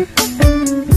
I'll be in love.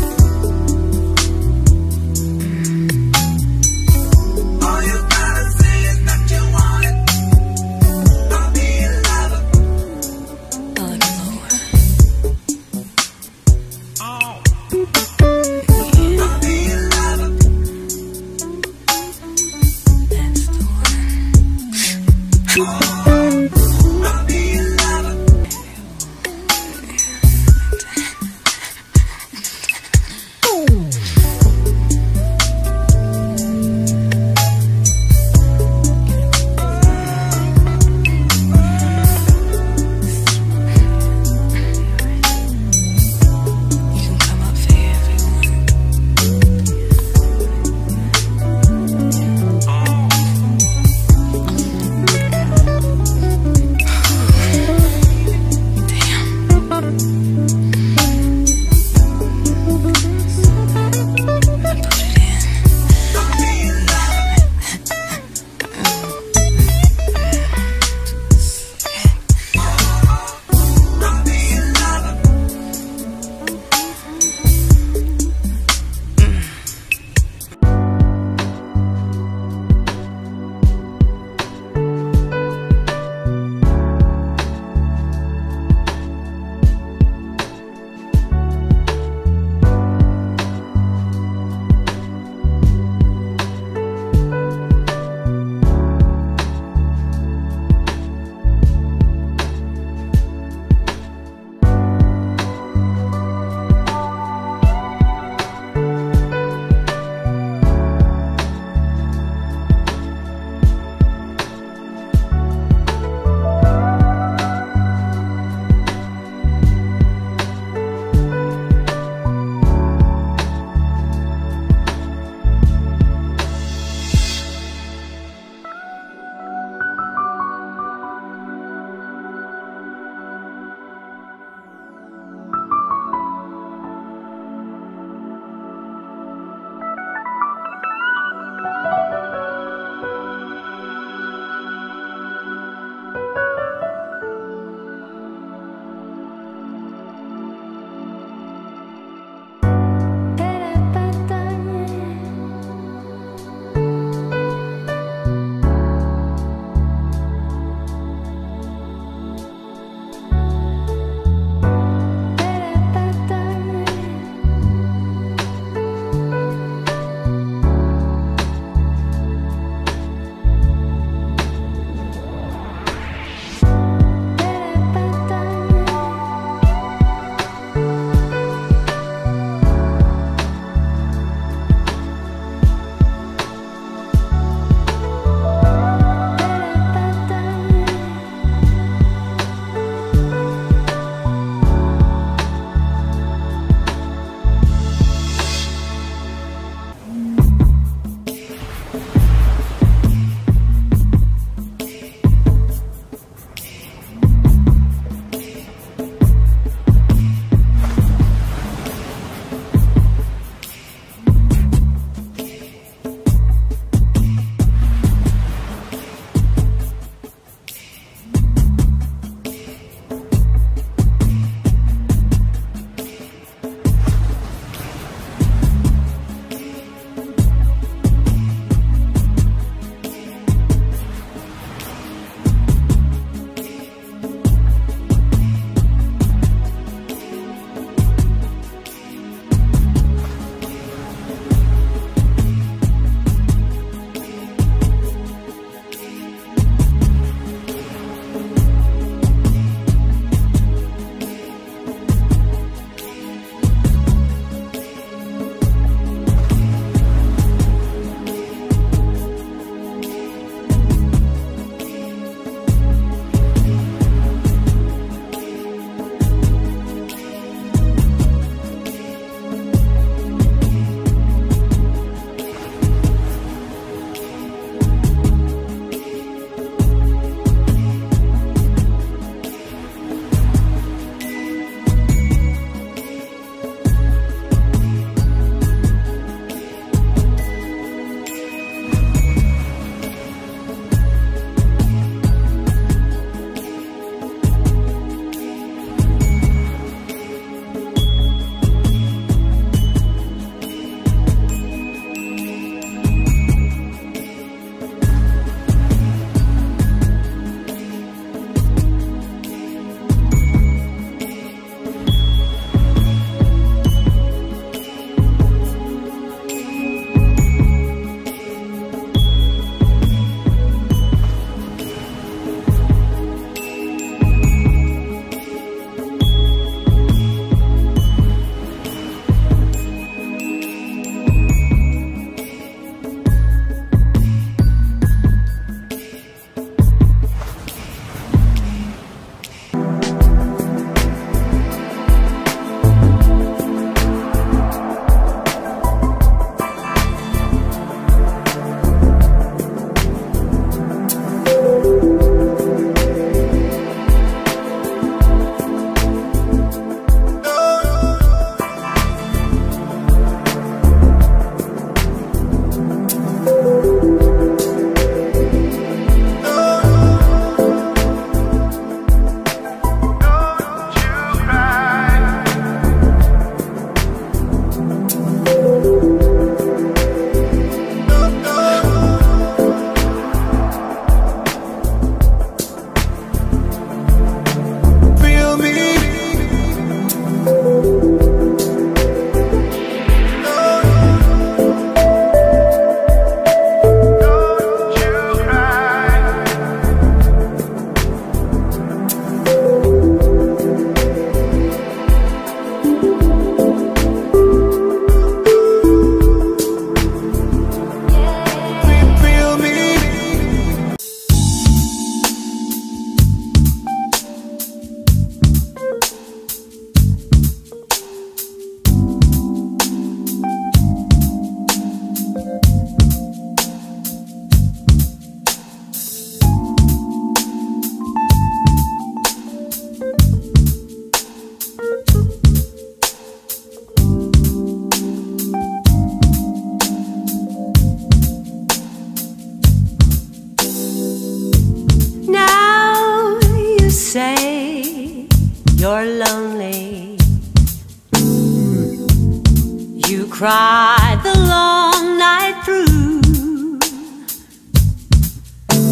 cried the long night through.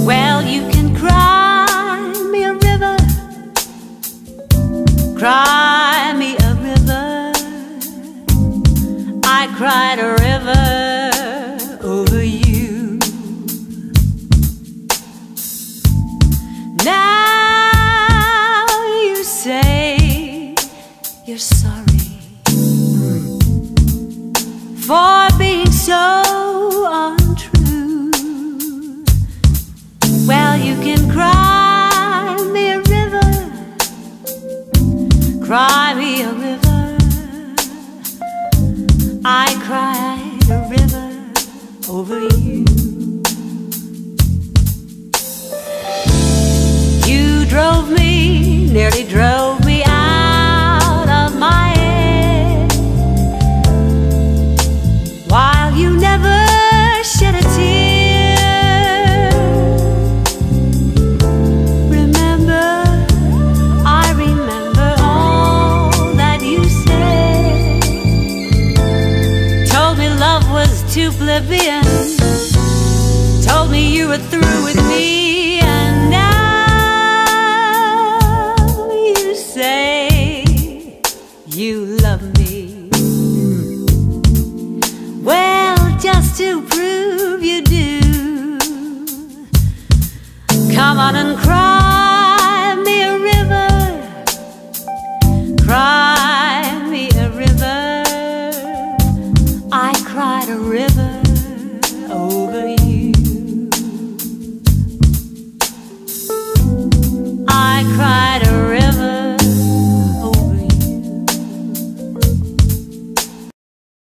Well, you can cry me a river, cry me a river. I cried a river over you. Now you say you're sorry for being so untrue. Well, you can cry me a river, cry me a river. I cried a river over you. You drove me, nearly drove me out of my head, while you never shed a tear. Remember, I remember all that you said. Told me love was too oblivion, told me you were through with me. And now you say you love me. Well, just to prove you do, come on and cry me a river, cry me a river. I cried a river